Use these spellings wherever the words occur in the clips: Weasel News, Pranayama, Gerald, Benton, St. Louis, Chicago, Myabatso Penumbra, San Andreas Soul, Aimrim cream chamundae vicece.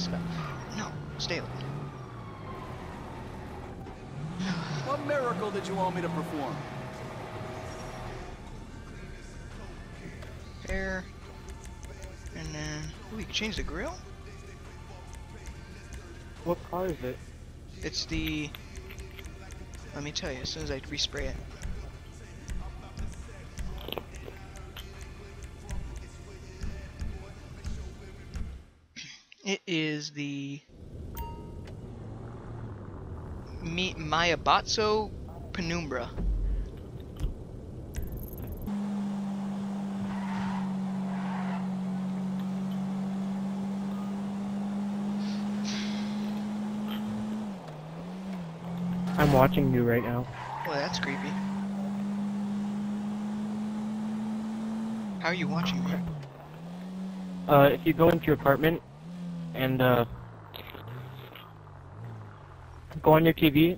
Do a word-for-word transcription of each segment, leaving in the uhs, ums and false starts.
spell. No, stay away. What miracle did you want me to perform? There. And then... Ooh, we can change the grill? What car is it? It's the... Let me tell you, as soon as I respray it. It is the... Mi Myabatso Penumbra. I'm watching you right now. Well, that's creepy. How are you watching me? Uh, if you go into your apartment and uh, go on your T V,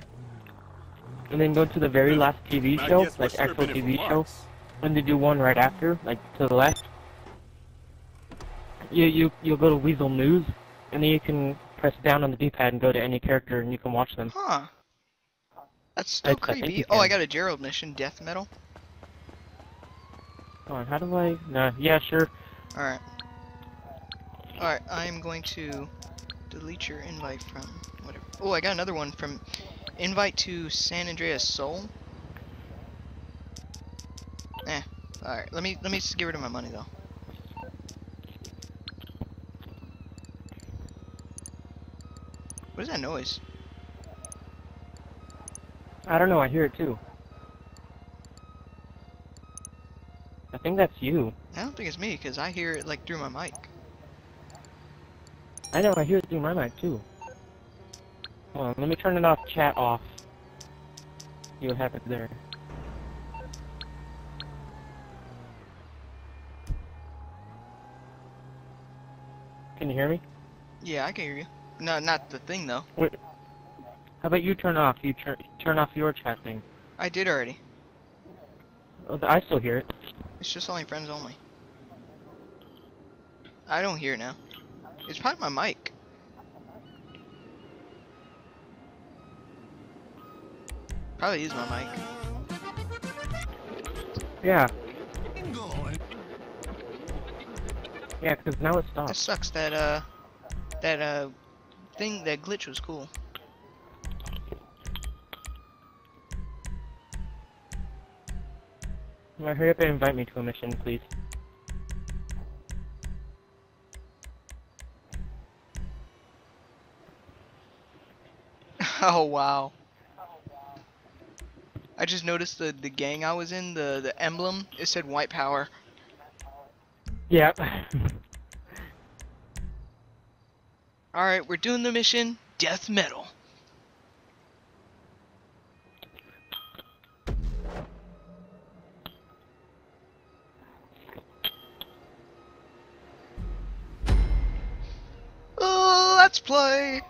and then go to the very last T V show, like actual T V show, and they do one right after, like to the left. You you you'll go to Weasel News, and then you can press down on the D-pad and go to any character, and you can watch them. Huh. That's still I, creepy. I oh, I got a Gerald mission, death metal. Come on, how do I... Nah, yeah, sure. Alright. Alright, I'm going to delete your invite from whatever. Oh, I got another one from... Invite to San Andreas Soul. Eh. Alright, let me, let me just get rid of my money, though. What is that noise? I don't know, I hear it too. I think that's you. I don't think it's me, because I hear it like through my mic. I know, I hear it through my mic too. Hold on, let me turn it off, chat off. See what happens there. Can you hear me? Yeah, I can hear you. No, not the thing though. Wait. How about you turn off? You turn turn off your chat thing. I did already. Oh, I still hear it. It's just only friends only. I don't hear it now. It's probably my mic. Probably is my mic. Yeah. Yeah, because now it stopped. That sucks. That uh, that uh, thing, that glitch was cool. Well, hurry up and invite me to a mission, please. Oh wow! I just noticed the the gang I was in, the the emblem. It said White Power. Yep. All right, we're doing the mission, Death Metal. Let's play!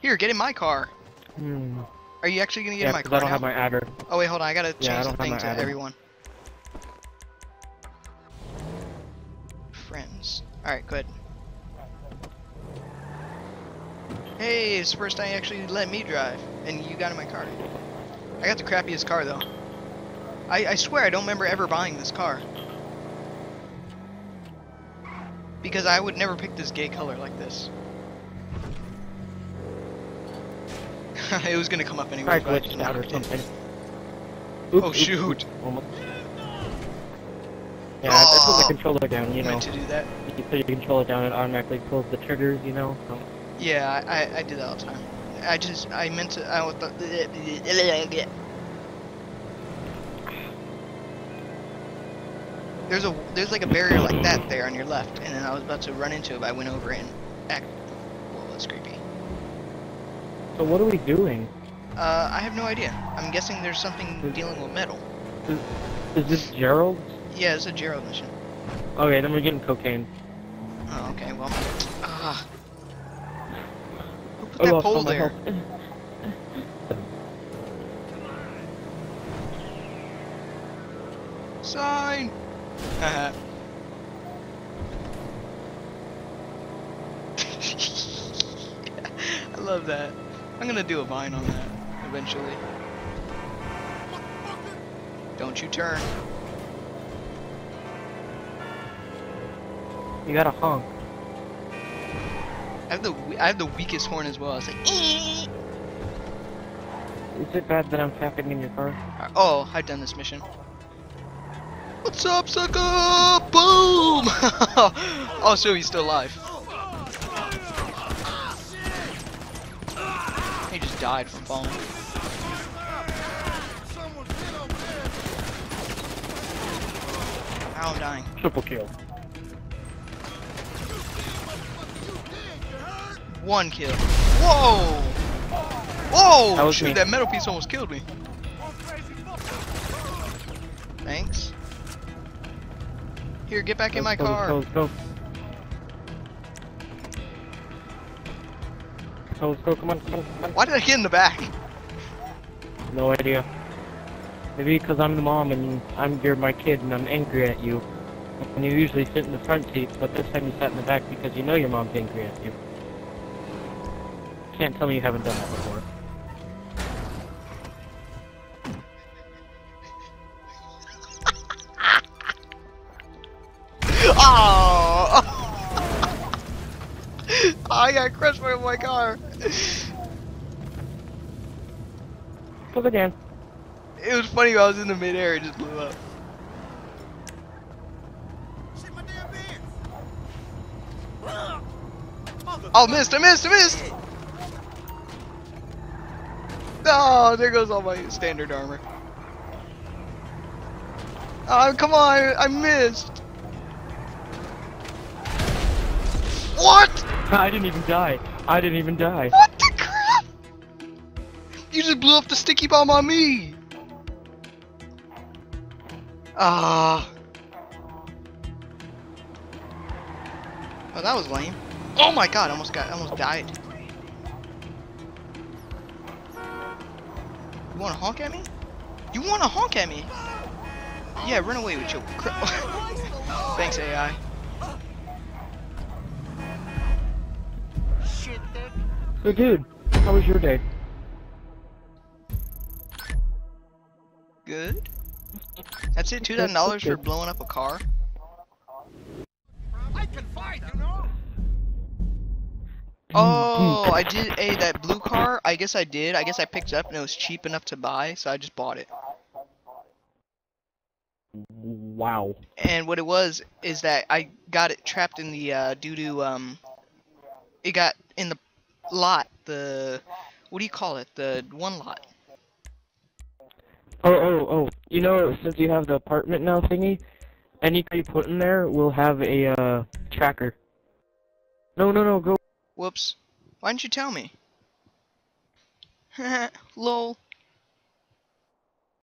Here, get in my car. Hmm. Are you actually gonna get yeah, in my car? I don't now? have my adder. Oh wait, hold on, I gotta change yeah, I don't the thing to adder. everyone. Friends. Alright, good. Hey, it's the first time you actually let me drive. And you got in my car. I got the crappiest car though. I, I swear I don't remember ever buying this car. Because I would never pick this gay color like this. It was gonna come up anyway. I glitched out or something. Oops, oh shoot! Almost. Yeah, oh, I put the controller down. You know. Meant to do that. You put your controller down, it automatically pulls the triggers. You know. So. Yeah, I I do that all the time. I just I meant to. I thought. There's a there's like a barrier like that there on your left, and then I was about to run into it. But I went over and act. Well, that's creepy. So what are we doing? Uh, I have no idea. I'm guessing there's something is, dealing with metal. Is, is this Gerald? Yeah, it's a Gerald mission. Okay, then we're getting cocaine. Oh, okay, well... Uh, who put that oh, pole there? Sign! Haha. I love that. I'm gonna do a vine on that eventually. Don't you turn. You got a honk. I have the I have the weakest horn as well. I was like, eee! Is it bad that I'm tapping in your car? Uh, oh, I've done this mission. What's up, sucker? Boom! Oh, so he's still alive. He just died from falling. Ow, I'm dying. Triple kill. One kill. Whoa! Whoa! That shoot, me. That metal piece almost killed me. Thanks. Here, get back go, in my go, car. Go, go, go. Go, come on, come on, come on. Why did I get in the back? No idea. Maybe because I'm the mom and I'm you're my kid and I'm angry at you. And you usually sit in the front seat, but this time you sat in the back because you know your mom's angry at you. Can't tell me you haven't done that before. Oh! Oh, I got crushed by my car. Pull it down. It was funny when I was in the midair, it just blew up. Shit, my damn pants. Oh, missed, I missed, I missed! No, oh, there goes all my standard armor. Oh, come on, I missed! What?! I didn't even die. I didn't even die. What the crap?! You just blew up the sticky bomb on me! Ah. Uh, oh, that was lame. Oh my god, I almost got, I almost died. You wanna honk at me? You wanna honk at me? Yeah, run away with your crap. Thanks, A I. So, dude, how was your day? Good. That's it, two thousand dollars for blowing up a car. I can fight, you know. Oh, I did. Hey, that blue car. I guess I did. I guess I picked it up and it was cheap enough to buy, so I just bought it. Wow. And what it was is that I got it trapped in the uh, doo doo. Um, it got in the lot. The what do you call it? The one lot. Oh, oh, oh. You know, since you have the apartment now thingy, anything you put in there will have a, uh, tracker. No, no, no, go. Whoops. Why didn't you tell me? Lol.